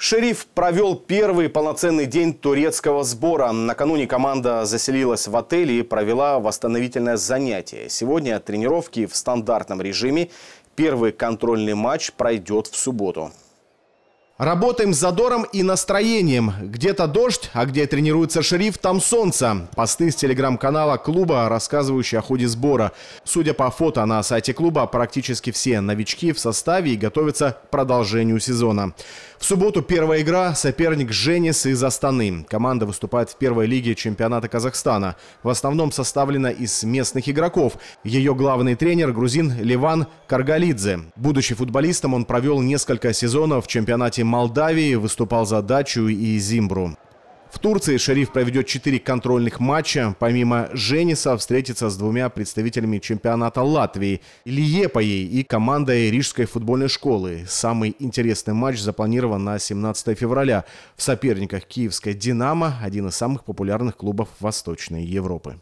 Шериф провел первый полноценный день турецкого сбора. Накануне команда заселилась в отель и провела восстановительное занятие. Сегодня тренировки в стандартном режиме. Первый контрольный матч пройдет в субботу. Работаем с задором и настроением. Где-то дождь, а где тренируется Шериф, там солнце. Посты с телеграм-канала клуба, рассказывающие о ходе сбора. Судя по фото на сайте клуба, практически все новички в составе и готовятся к продолжению сезона. В субботу первая игра. Соперник Женис из Астаны. Команда выступает в первой лиге чемпионата Казахстана. В основном составлена из местных игроков. Ее главный тренер грузин Леван Каргалидзе. Будучи футболистом, он провел несколько сезонов в чемпионате Молдавии, выступал за Дачу и Зимбру. В Турции Шериф проведет 4 контрольных матча. Помимо Жениса встретится с двумя представителями чемпионата Латвии – Лиепаей и командой Рижской футбольной школы. Самый интересный матч запланирован на 17 февраля. В соперниках киевская «Динамо» – один из самых популярных клубов Восточной Европы.